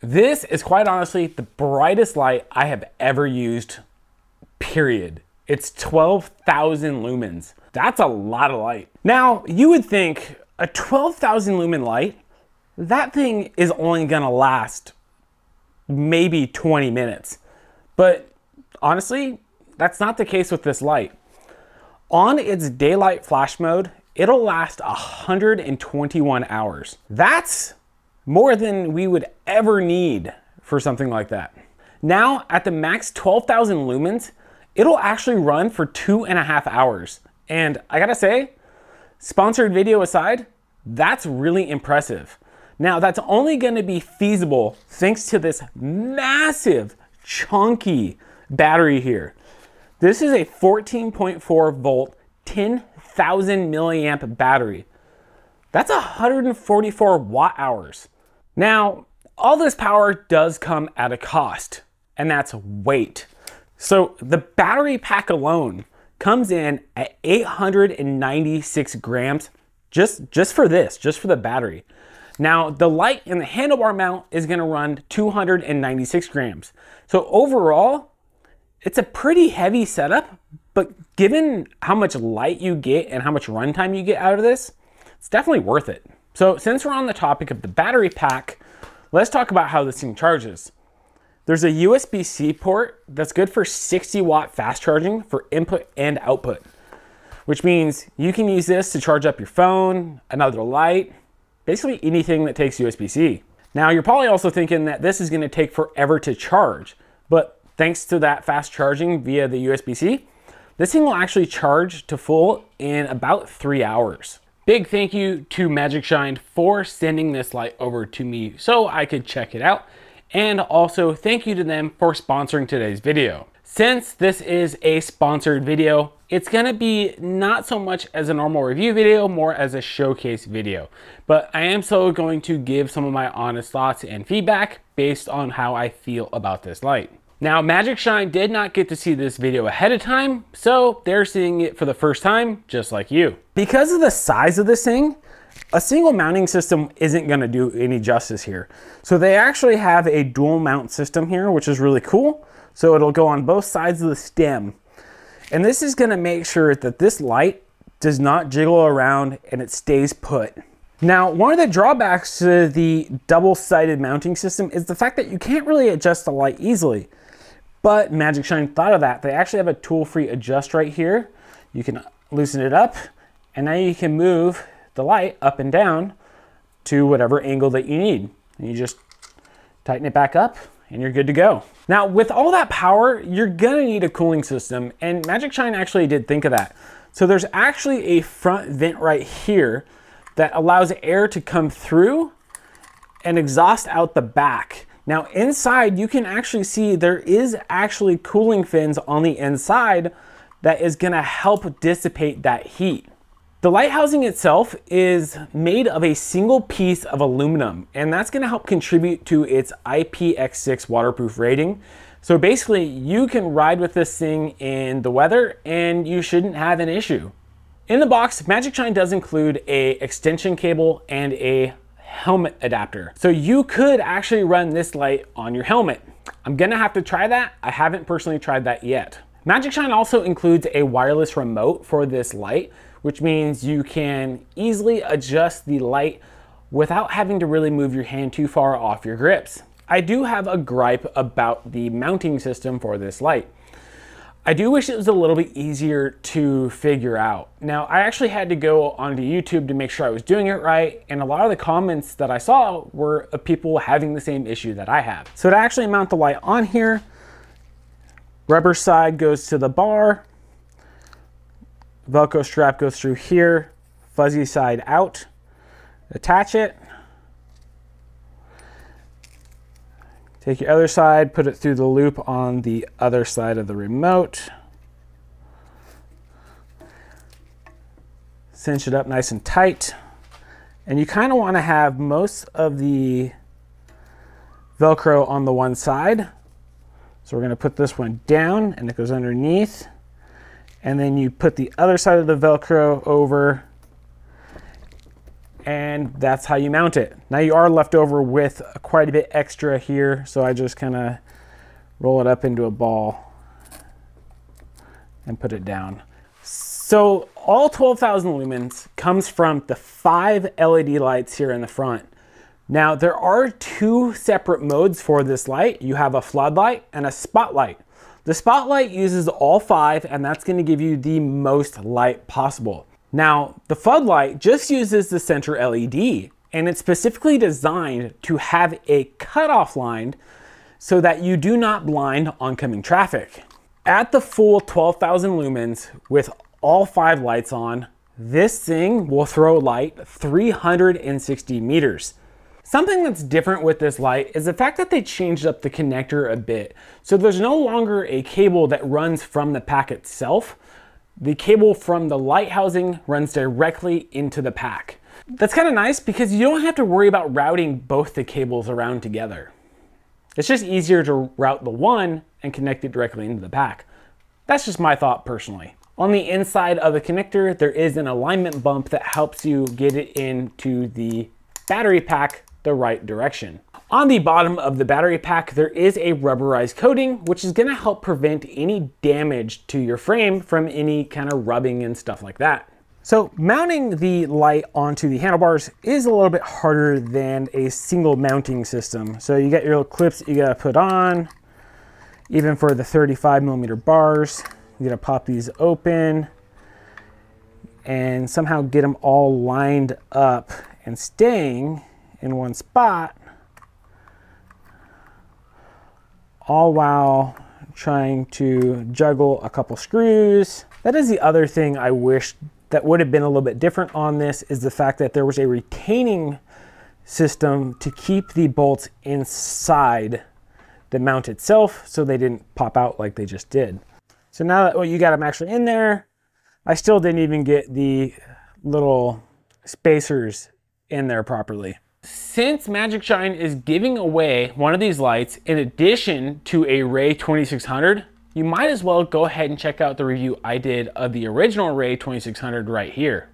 This is quite honestly the brightest light I have ever used, period. It's 12,000 lumens. That's a lot of light. Now, you would think a 12,000 lumen light, that thing is only gonna last maybe 20 minutes. But honestly, that's not the case with this light. On its daylight flash mode, it'll last 121 hours. That's more than we would ever need for something like that. Now, at the max 12,000 lumens, it'll actually run for 2.5 hours. And I gotta say, sponsored video aside, that's really impressive. Now, that's only gonna be feasible thanks to this massive, chunky battery here. This is a 14.4 volt, 10,000 milliamp battery. That's 144 watt hours. Now, all this power does come at a cost, and that's weight. So the battery pack alone comes in at 896 grams just for this, just for the battery. Now, the light and the handlebar mount is gonna run 296 grams. So overall, it's a pretty heavy setup, but given how much light you get and how much runtime you get out of this, it's definitely worth it. So since we're on the topic of the battery pack, let's talk about how this thing charges. There's a USB-C port that's good for 60 watt fast charging for input and output, which means you can use this to charge up your phone, another light, basically anything that takes USB-C. Now, you're probably also thinking that this is gonna take forever to charge, but thanks to that fast charging via the USB-C, this thing will actually charge to full in about 3 hours. Big thank you to MagicShine for sending this light over to me so I could check it out. And also thank you to them for sponsoring today's video. Since this is a sponsored video, it's gonna be not so much as a normal review video, more as a showcase video. But I am still going to give some of my honest thoughts and feedback based on how I feel about this light. Now, MagicShine did not get to see this video ahead of time, so they're seeing it for the first time, just like you. Because of the size of this thing, a single mounting system isn't gonna do any justice here. So they actually have a dual mount system here, which is really cool. So it'll go on both sides of the stem. And this is gonna make sure that this light does not jiggle around and it stays put. Now, one of the drawbacks to the double-sided mounting system is the fact that you can't really adjust the light easily. But MagicShine thought of that. They actually have a tool-free adjust right here. You can loosen it up, and now you can move the light up and down to whatever angle that you need. And you just tighten it back up and you're good to go. Now, with all that power, you're gonna need a cooling system, and MagicShine actually did think of that. So there's actually a front vent right here that allows air to come through and exhaust out the back. Now, inside, you can actually see there is actually cooling fins on the inside that is gonna help dissipate that heat. The light housing itself is made of a single piece of aluminum, and that's gonna help contribute to its IPX6 waterproof rating. So basically, you can ride with this thing in the weather and you shouldn't have an issue. In the box, MagicShine does include a extension cable and a helmet adapter. So you could actually run this light on your helmet. I'm gonna have to try that. I haven't personally tried that yet. MagicShine also includes a wireless remote for this light, which means you can easily adjust the light without having to really move your hand too far off your grips. I do have a gripe about the mounting system for this light. I do wish it was a little bit easier to figure out. Now, I actually had to go onto YouTube to make sure I was doing it right, and a lot of the comments that I saw were of people having the same issue that I have. So to actually mount the light on here, rubber side goes to the bar, Velcro strap goes through here, fuzzy side out, attach it, take your other side, put it through the loop on the other side of the remote, cinch it up nice and tight, and you kind of want to have most of the Velcro on the one side. So we're going to put this one down and it goes underneath. And then you put the other side of the Velcro over and that's how you mount it. Now you are left over with quite a bit extra here, so I just kind of roll it up into a ball and put it down. So all 12,000 lumens comes from the 5 LED lights here in the front. Now there are 2 separate modes for this light. You have a floodlight and a spotlight. The spotlight uses all 5, and that's going to give you the most light possible. Now the floodlight just uses the center LED, and it's specifically designed to have a cutoff line so that you do not blind oncoming traffic. At the full 12,000 lumens with all 5 lights on, this thing will throw light 360 meters. Something that's different with this light is the fact that they changed up the connector a bit. So there's no longer a cable that runs from the pack itself. The cable from the light housing runs directly into the pack. That's kind of nice because you don't have to worry about routing both the cables around together. It's just easier to route the one and connect it directly into the pack. That's just my thought personally. On the inside of the connector, there is an alignment bump that helps you get it into the battery pack the right direction. On the bottom of the battery pack, there is a rubberized coating, which is going to help prevent any damage to your frame from any kind of rubbing and stuff like that. So mounting the light onto the handlebars is a little bit harder than a single mounting system. So you got your little clips you got to put on, even for the 35mm bars. You got to pop these open and somehow get them all lined up and staying in one spot, all while trying to juggle a couple screws. That is the other thing I wish that would have been a little bit different on this, is the fact that there was a retaining system to keep the bolts inside the mount itself so they didn't pop out like they just did. So now that you got them actually in there, I still didn't even get the little spacers in there properly. Since MagicShine is giving away one of these lights in addition to a Ray 2600, you might as well go ahead and check out the review I did of the original Ray 2600 right here.